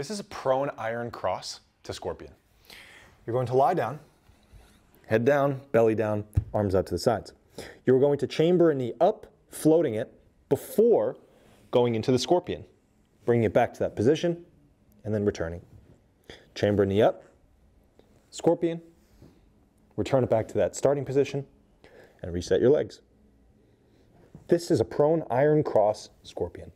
This is a prone iron cross to Scorpion. You're going to lie down, head down, belly down, arms out to the sides. You're going to chamber a knee up, floating it before going into the Scorpion, bringing it back to that position, and then returning. Chamber a knee up, Scorpion, return it back to that starting position, and reset your legs. This is a prone iron cross Scorpion.